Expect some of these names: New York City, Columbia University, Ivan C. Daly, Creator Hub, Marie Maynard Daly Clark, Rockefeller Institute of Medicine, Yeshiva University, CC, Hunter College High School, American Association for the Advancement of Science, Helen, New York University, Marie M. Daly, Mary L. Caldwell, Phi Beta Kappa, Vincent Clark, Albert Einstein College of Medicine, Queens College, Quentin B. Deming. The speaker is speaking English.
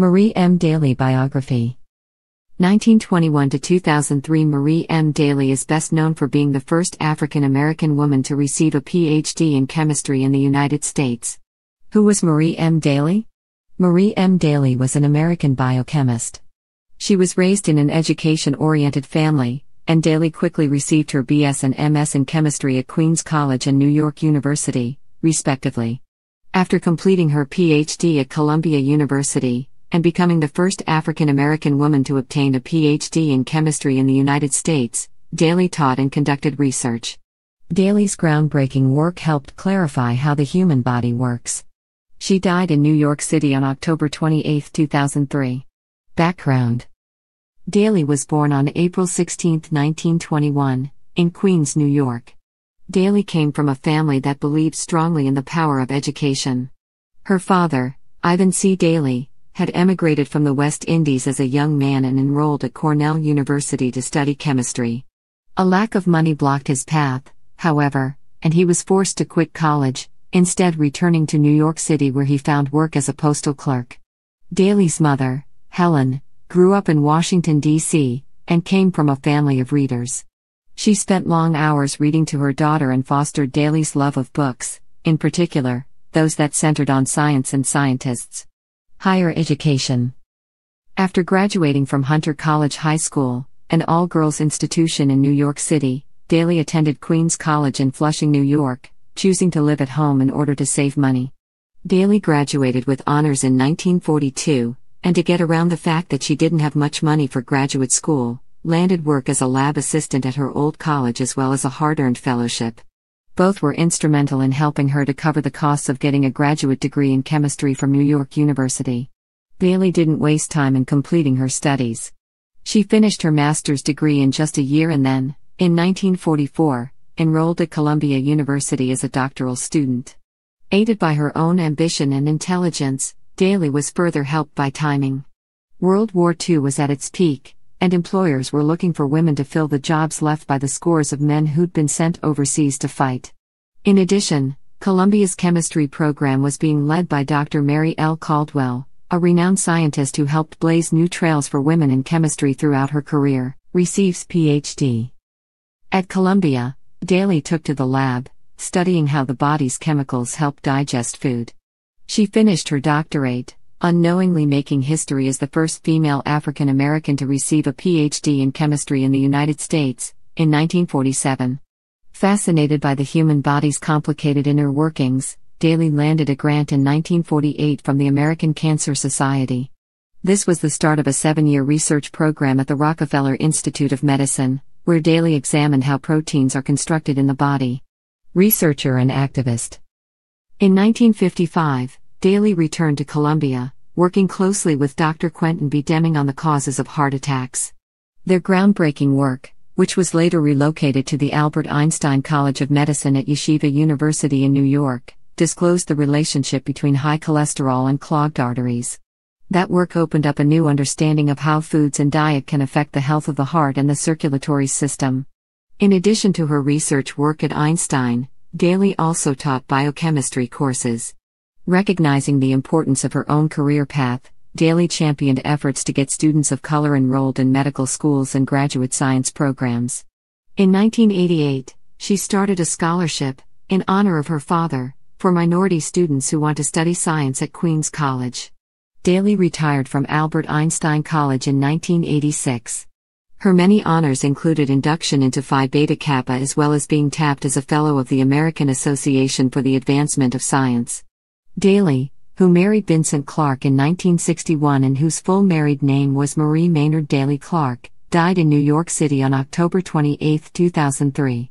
Marie M. Daly biography. 1921–2003. Marie M. Daly is best known for being the first African-American woman to receive a Ph.D. in chemistry in the United States. Who was Marie M. Daly? Marie M. Daly was an American biochemist. She was raised in an education-oriented family, and Daly quickly received her B.S. and M.S. in chemistry at Queens College and New York University, respectively. After completing her Ph.D. at Columbia University, and becoming the first African-American woman to obtain a Ph.D. in chemistry in the United States, Daly taught and conducted research. Daly's groundbreaking work helped clarify how the human body works. She died in New York City on October 28, 2003. Background. Daly was born on April 16, 1921, in Queens, New York. Daly came from a family that believed strongly in the power of education. Her father, Ivan C. Daly, had emigrated from the West Indies as a young man and enrolled at Cornell University to study chemistry. A lack of money blocked his path, however, and he was forced to quit college, instead returning to New York City where he found work as a postal clerk. Daly's mother, Helen, grew up in Washington, D.C., and came from a family of readers. She spent long hours reading to her daughter and fostered Daly's love of books, in particular, those that centered on science and scientists. Higher education. After graduating from Hunter College High School, an all-girls institution in New York City, Daly attended Queens College in Flushing, New York, choosing to live at home in order to save money. Daly graduated with honors in 1942, and to get around the fact that she didn't have much money for graduate school, landed work as a lab assistant at her old college as well as a hard-earned fellowship. Both were instrumental in helping her to cover the costs of getting a graduate degree in chemistry from New York University. Daly didn't waste time in completing her studies. She finished her master's degree in just a year and then, in 1944, enrolled at Columbia University as a doctoral student. Aided by her own ambition and intelligence, Daly was further helped by timing. World War II was at its peak, and employers were looking for women to fill the jobs left by the scores of men who'd been sent overseas to fight. In addition, Columbia's chemistry program was being led by Dr. Mary L. Caldwell, a renowned scientist who helped blaze new trails for women in chemistry throughout her career, receives Ph.D. At Columbia, Daly took to the lab, studying how the body's chemicals help digest food. She finished her doctorate, unknowingly making history as the first female African American to receive a Ph.D. in chemistry in the United States, in 1947. Fascinated by the human body's complicated inner workings, Daly landed a grant in 1948 from the American Cancer Society. This was the start of a 7-year research program at the Rockefeller Institute of Medicine, where Daly examined how proteins are constructed in the body. Researcher and activist. In 1955, Daly returned to Columbia, working closely with Dr. Quentin B. Deming on the causes of heart attacks. Their groundbreaking work, which was later relocated to the Albert Einstein College of Medicine at Yeshiva University in New York, disclosed the relationship between high cholesterol and clogged arteries. That work opened up a new understanding of how foods and diet can affect the health of the heart and the circulatory system. In addition to her research work at Einstein, Daly also taught biochemistry courses. Recognizing the importance of her own career path, Daly championed efforts to get students of color enrolled in medical schools and graduate science programs. In 1988, she started a scholarship, in honor of her father, for minority students who want to study science at Queens College. Daly retired from Albert Einstein College in 1986. Her many honors included induction into Phi Beta Kappa as well as being tapped as a fellow of the American Association for the Advancement of Science. Daly, who married Vincent Clark in 1961 and whose full married name was Marie Maynard Daly Clark, died in New York City on October 28, 2003.